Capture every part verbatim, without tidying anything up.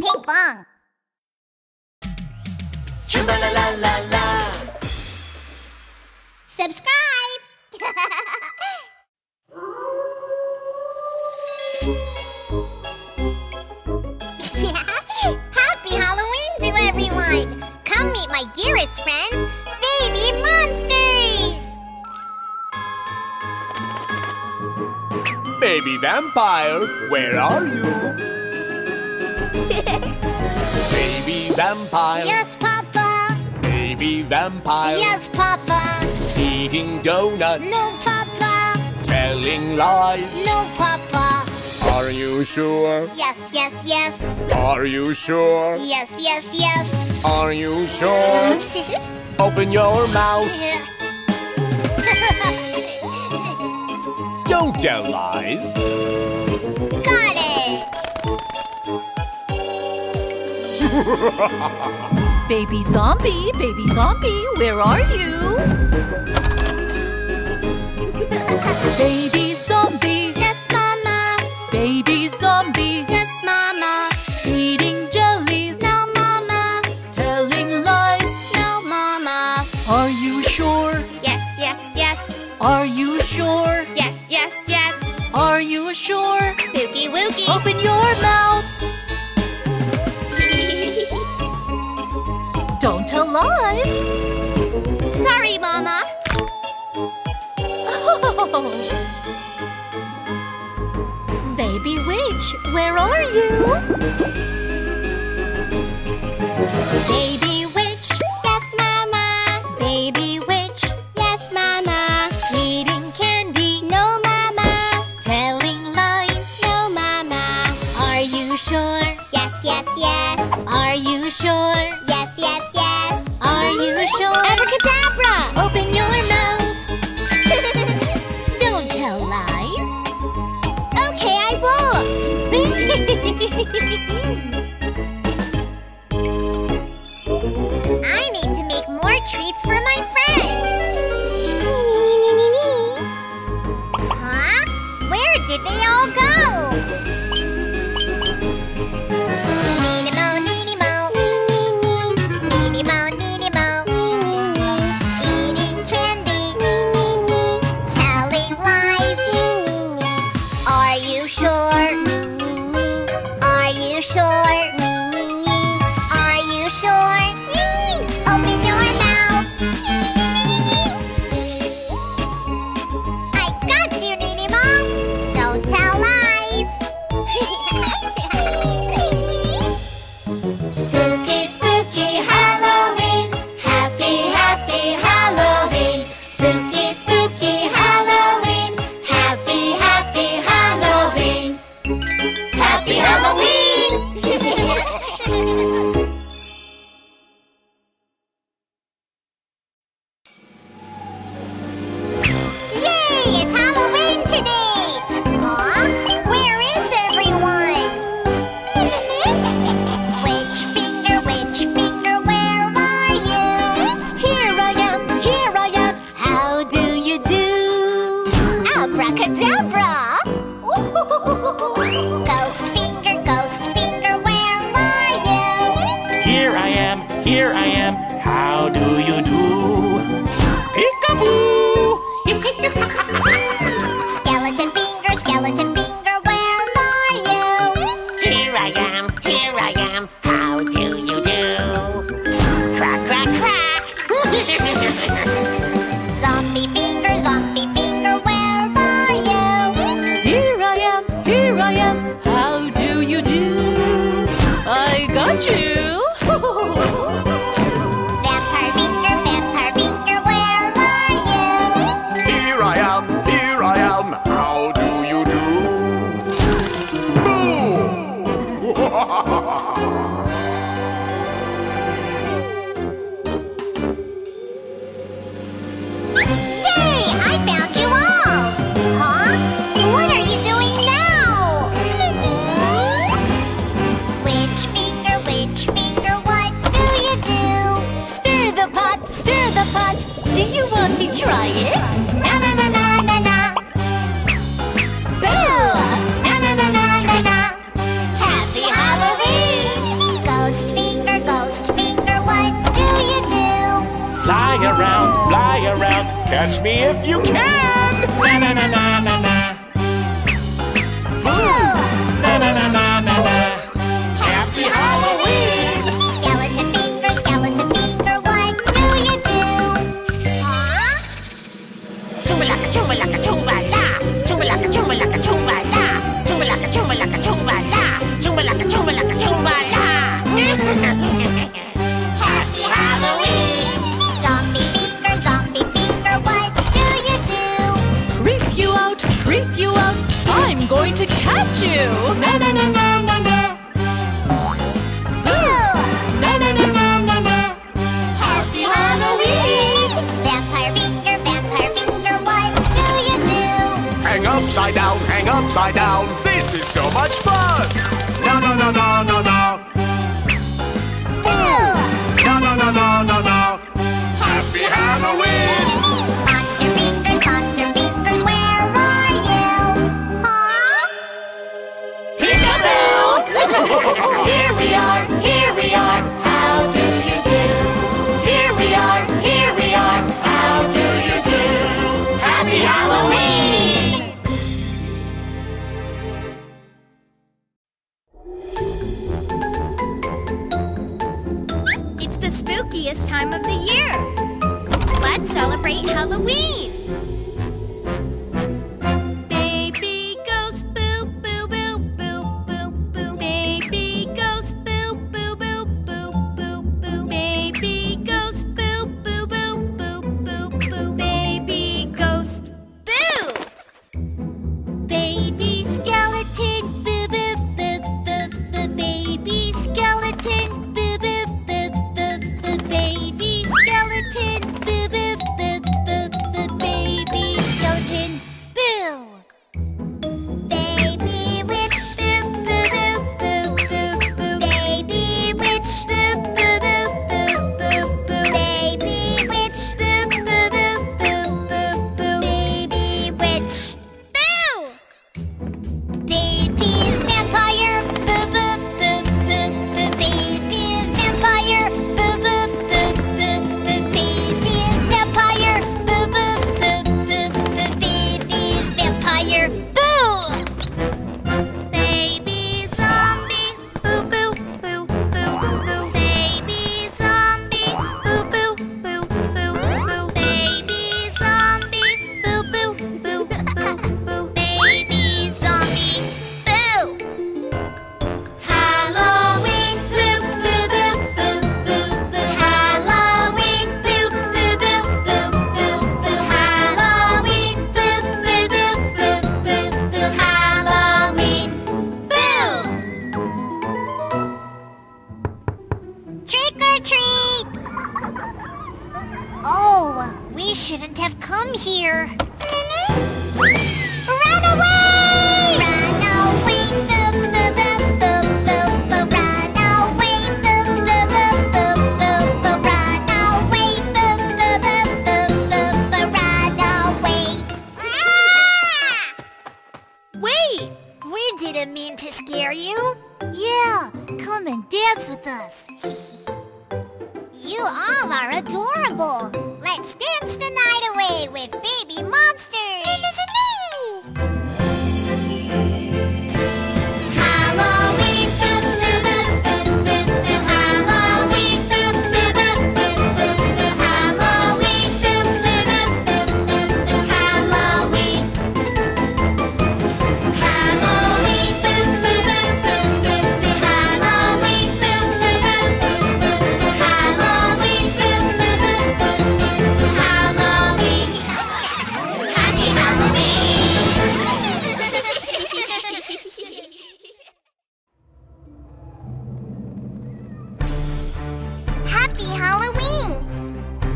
Pinkfong! Chumbala la la la! Subscribe! Happy Halloween to everyone! Come meet my dearest friends, Baby Monsters! Baby Vampire, where are you? Baby Vampire. Yes, Papa. Baby Vampire. Yes, Papa. Eating donuts. No, Papa. Telling lies. No, Papa. Are you sure? Yes, yes, yes. Are you sure? Yes, yes, yes. Are you sure? Open your mouth. Don't tell lies. Got it. Baby Zombie, Baby Zombie, where are you? Baby Zombie. Yes, Mama. Baby Zombie. Yes, Mama. Eating jellies. No, Mama. Telling lies. No, Mama. Are you sure? Yes, yes, yes. Are you sure? Yes, yes, yes. Are you sure? Spooky wookie. Open your mouth. Don't tell lies. Sorry, Mama. Oh. Baby Witch, where are you? Baby Witch, yes, Mama. Baby Witch, yes, Mama. Eating candy, no, Mama. Telling lies, no, Mama. Are you sure? Yes, yes, yes. Are you sure? Yes, yes. Sure. Abracadabra! Open your mouth. Don't tell lies. Okay, I won't. I need to make more treats for my friends. Huh? Where did they all go? Happy Halloween! Catch me if you can! Na na na na na na. Boom! Na na na na na na. Happy Halloween! Skeleton finger, skeleton finger, what do you do? Huh? Chumbala Cachumbala Cachumbala. Chumbala Cachumbala Cachumbala. Chumbala Cachumbala Cachumbala. Chumbala Cachumbala Cachumbala. Happy Halloween! Zombie finger, zombie finger, what do you do? Creep you out, creep you out, I'm going to catch you! Na na na na na na. Ooh! Na na na na na na. Happy Halloween! Vampire finger, vampire finger, what do you do? Hang upside down, hang upside down, this is so much fun! Na na na na na na. Ooh! Na na na na na na. Happy Halloween! Monster fingers, monster fingers, where are you? Huh? Peekaboo! Here we are, here we are, how do you do? Here we are, here we are, how do you do? Happy Halloween! It's the spookiest time of the year. Let's celebrate Halloween! Baby ghost boo boo boo boo boo boo. Baby ghost boo boo boo boo boo boo. Baby ghost boo boo boo boo boo boo. Baby ghost boo. Baby skeleton boo boo boo boo boo. Baby skeleton boo boo boo boo boo. Baby skeleton boo boo boo boo boo. Baby skeleton boo. Baby witch boo boo boo boo boo boo. Baby witch boo boo boo boo boo boo. Baby witch boo boo boo boo boo boo. Baby witch boo. Baby vampire, boo boo boo boo boo. Baby vampire, boo boo boo boo boo. Baby vampire, boo boo boo boo boo. Baby vampire, boo. Baby zombie, boo boo boo boo boo. Baby zombie, boo boo boo boo boo. Baby zombie, boo boo boo boo boo. Baby zombie, boo. Halloween, boo boo boo boo boo boo. Halloween, boo boo boo boo boo boo. Halloween, boo boo boo boo boo boo. Halloween, boo. Trick or treat! Oh, we shouldn't have come here. Run away! Run away, boom, boom, boom, boom, boom, boom. Run away, boom, boom, boom, boom, boom, boom. Run away, boom, boom, boom, boom, boom, boom. Run away. Ah! Wait! We didn't mean to scare you. Yeah, come and dance with us. You all are adorable. Let's dance the night away with baby monsters. Halloween, boop, boop, boop, boop, boop, boop. Halloween, boop, boop, boop, boop, boop, boop. Halloween, boop, boop, boop, boop, boop, boop. Halloween. Halloween, boop, boop, boop, boop, boop, boop. Halloween, boop, boop, boop, boop, boop, boop. Halloween, boop, boop, boop, boop, boop, boop. Halloween. Happy Halloween. Happy Halloween!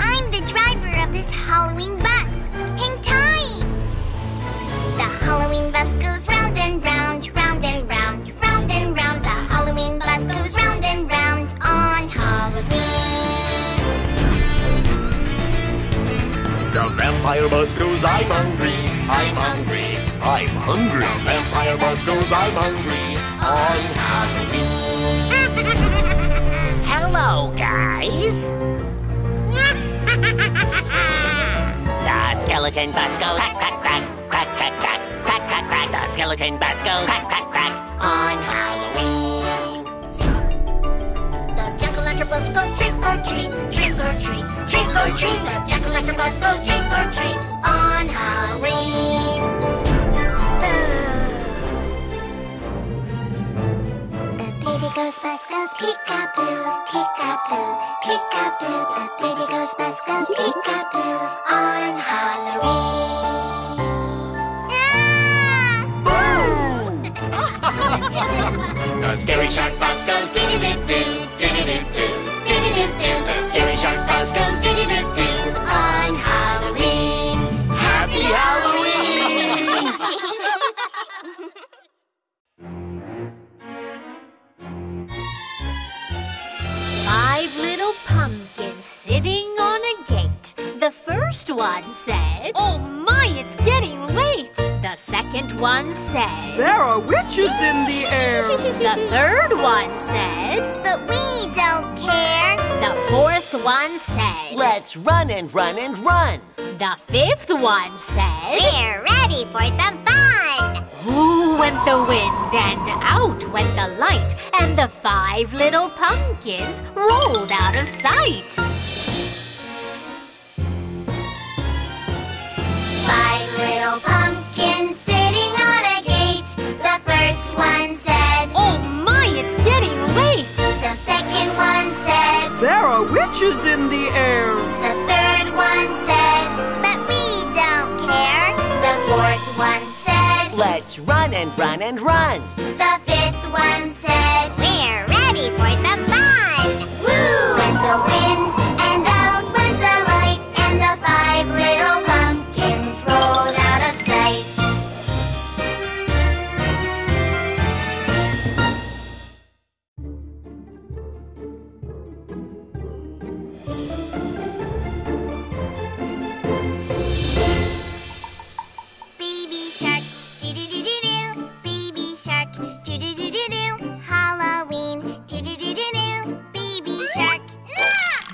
I'm the driver of this Halloween bus. Hang tight! The Halloween bus goes round and round, round and round, round and round. The Halloween bus goes round and round on Halloween. The vampire bus goes, I'm hungry, I'm hungry, I'm hungry. The vampire bus goes, I'm hungry on Halloween. Hello, guys. The skeleton basco. Crack, crack, crack, crack, crack, crack, crack, crack, crack. The skeleton basco. Crack, crack, crack. On Halloween, the jack-o'-lantern bus goes trick or treat, trick or treat, trick or treat. The jack-o'-lantern bus goes trick or treat on Halloween. The baby goes bus goes peek-a-boo, peek-a-boo, peek-a-boo. The baby goes bus goes peek-a-boo on Halloween. Ah! Boom! The scary shark bus goes diddy-doo-doo, diddy-doo-doo, diddy-doo-doo. The scary shark bus goes diddy-doo-doo on Halloween. Happy Halloween! Five little pumpkins sitting on a gate. The first one said, "Oh my, it's getting late." The second one said, "There are witches in the air." The third one said, "But we don't care." The fourth one said, "Let's run and run and run." The fifth one said, "We're ready for some fun." Who went the wind, and out went the light, and the five little pumpkins rolled out of sight. Five little pumpkins sitting on a gate. The first one said, "Oh my, it's getting late." The second one said, "There are witches in the air." The third one said, "But we don't care." The fourth one said, "Let's run and run and run." The fifth one said, "We're ready for some fun." Woo! Went the wind, and out went the light, and the five little pumpkins rolled out of sight.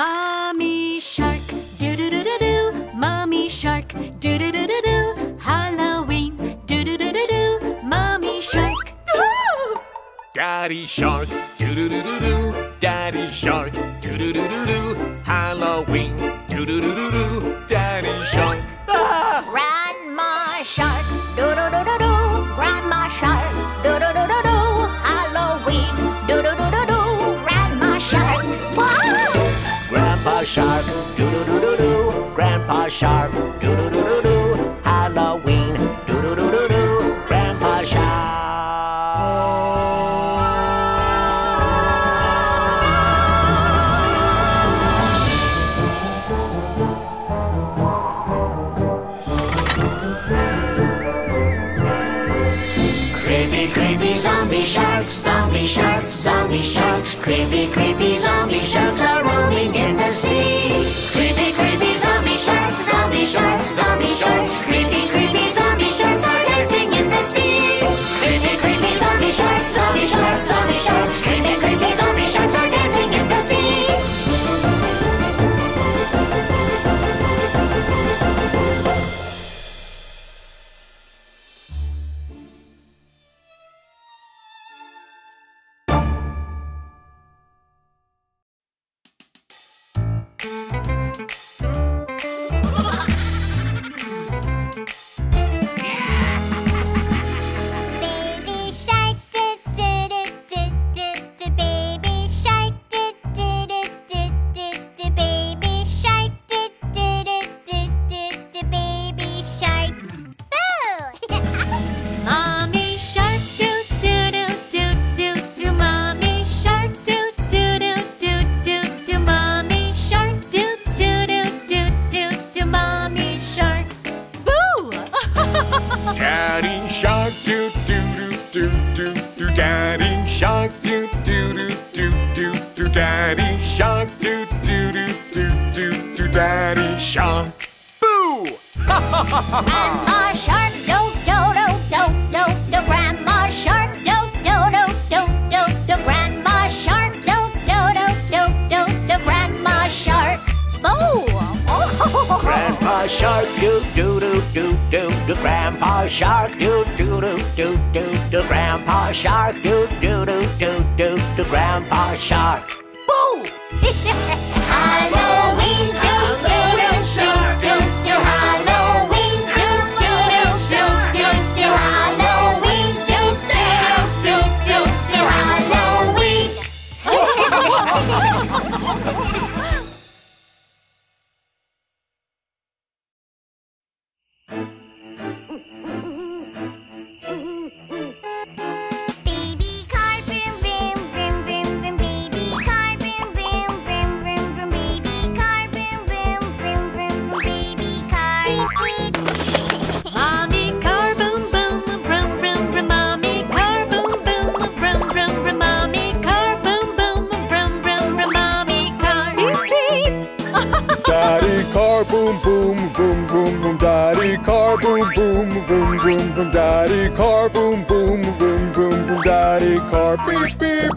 Mommy Shark, do-do-do-do-do. Mommy Shark, do-do-do-do-do. Halloween, do-do-do-do-do. Mommy Shark. Daddy Shark, do-do-do-do-do. Daddy Shark, do-do-do-do-do. Halloween, do-do-do-do-do. Daddy Shark. Ah! Grandma Shark, do-do-do-do-do. Grandma Shark, do-do-do-do-do. Halloween, do-do-do-do-do. Grandma Shark. Wow! Grandpa Shark, do-do-do-do-do. Grandpa Shark, do-do-do-do-do. Halloween, do-do-do-do-do. Grandpa Shark. Creepy, creepy zombie sharks, zombie sharks, zombie sharks. Creepy, creepy zombie sharks are roaming in the sea. Creepy, creepy zombie sharks, zombie sharks, zombie sharks. Creepy, creepy zombie sharks are dancing in the sea. Creepy, creepy zombie sharks, zombie sharks, zombie sharks. Creepy, creepy zombie sharks are dancing in the sea. Shark, do do do. do do do Grandpa Shark, do do do do do do Grandpa Shark, do do do do do do Grandpa Shark. Boo! Halloween, do do do do do do Halloween, do do do do do do Halloween, do do do do do Halloween. Daddy car, boom, boom, boom, boom, boom, daddy car, beep, beep.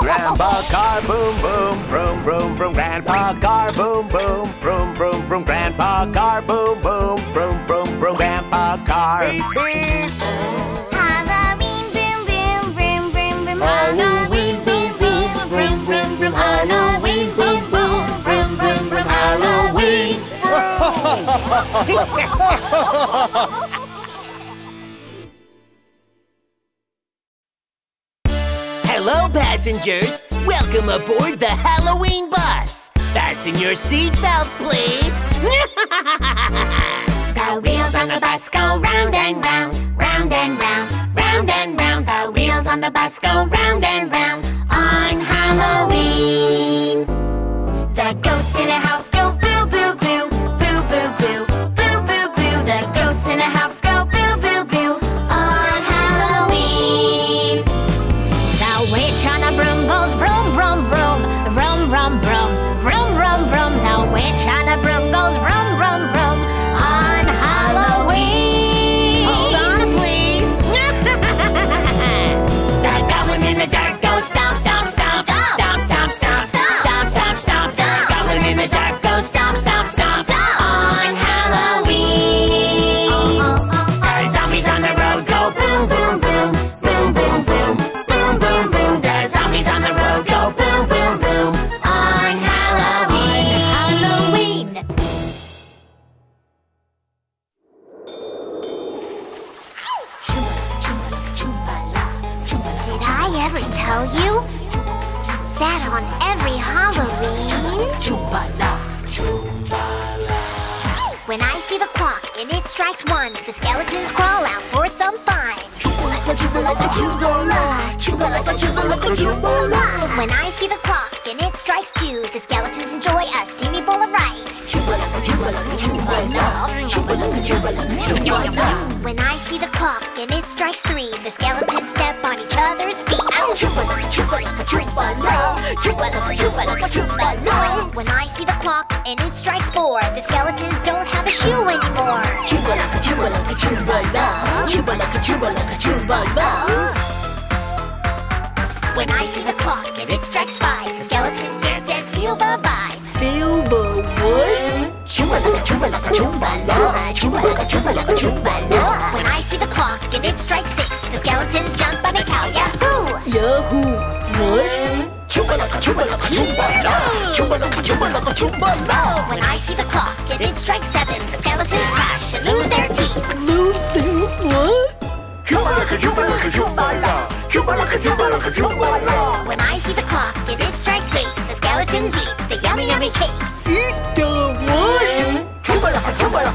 Grandma car, boom, boom, boom, vroom, vroom, vroom, grandma car, boom, boom, boom, vroom, vroom, vroom, grandma car, boom, boom, boom, vroom, vroom, vroom, grandma car, beep, beep. Grandpa car, boom, boom, vroom, vroom, vroom, grandpa car, boom, boom, vroom, vroom, vroom, grandpa car, boom, boom, vroom, vroom, vroom, grandpa car, beep, beep. Halloween, boom, boom, vroom, vroom, vroom, Halloween, boom, boom, vroom, vroom, vroom, Halloween. Hello, passengers. Welcome aboard the Halloween bus. Fasten your seatbelts, please. The wheels on the bus go round and round, round and round, round and round. The wheels on the bus go round and round on Halloween. The ghosts in a house go boo boo boo, boo boo boo, boo boo boo. The ghosts in a house go boo boo boo on Halloween. The witch on a broom goes vroom vroom vroom, vroom vroom vroom, vroom vroom vroom. The witch on a broom goes vroom vroom vroom on Halloween. Stop, stop, stop, stop, stop, stop, stop, stop, stop, stop. Goblin in the dark, go stop, stop, stop, stop. On Halloween. The zombies on the road go boom, boom, boom, boom, boom, boom, boom, boom, boom. The zombies on the road go boom, boom, boom on Halloween. On Halloween. Did I ever tell you that on every Halloween, Chumbala, Chumbala. When I see the clock and it strikes one, the skeletons crawl out for some fun. Chumbala, Chumbala, Chumbala, Chumbala, Chumbala, Chumbala. When I see the clock and it strikes two, the skeletons enjoy a steamy bowl of rice. Chumbala, Chumbala, Chumbala, Chumbala, Chumbala, Chumbala. When I see the clock and it strikes three, the skeletons step on each other's feet. Chumbala, Chumbala, Chumbala, Chumbala, Chumbala, Chumbala. When I see the clock and it strikes four, the skeletons don't have a shoe anymore. Chumbala, Chumbala, Chumbala, Chumbala, Chumbala, Chumbala. When I see the clock and it strikes five, the skeleton stares and feel the vibe. Feel the what? Chumbala, chumbala, chumbala, chumbala, chumbala, chumbala. When I see the clock and it strikes six, the skeletons jump on a cow. Yahoo! Yahoo! What? Chumbala, chumbala, chumbala, chumbala, chumbala, chumbala. When I see the clock and it strikes seven, the skeletons crash and lose their teeth. Lose their what? Chumbala, chumbala, chumbala. Chumbala, Chumbala, Chumbala. When I see the clock and it strikes eight, the skeletons eat the yummy, yummy cake. Eat the what? Chumbala, Chumbala,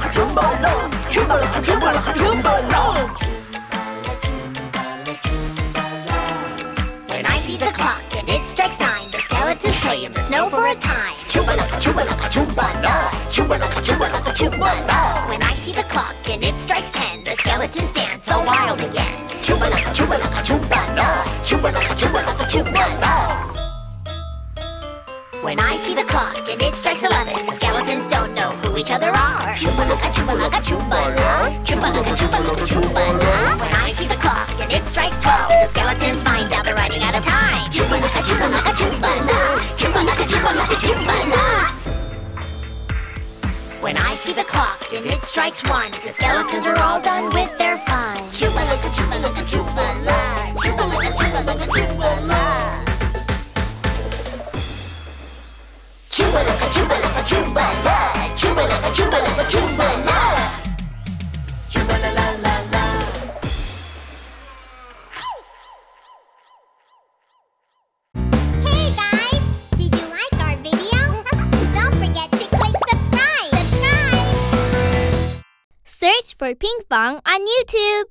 Chumbala, Chumbala, Chumbala, Chumbala. When I see the clock and it strikes nine, the skeletons play in the snow for a time. Chumbala, Chumbala, Chumbala, Chumbala, Chumbala, Chumbala. When I see the clock and it strikes ten, the skeletons dance so wild again. Chumbala, Chumbala, Chumbala, Chumbala, Chumbala, Chumbala. When I see the clock and it strikes eleven, the skeletons don't know who each other are. Chumbala, Chumbala, Chumbala, Chumbala, Chumbala, Chumbala. When I see the clock and it strikes strikes twelve. The skeletons find out they're running out of time. Chumbala Cachumbala Cachumbala, Chumbala Cachumbala Cachumbala. When I see the clock and it strikes one, the skeletons are all done with their fun. Chumbala Cachumbala Cachumbala, Chumbala Cachumbala Cachumbala. Chumbala Cachumbala Cachumbala, Chumbala Cachumbala Cachumbala. Search for Pinkfong on YouTube.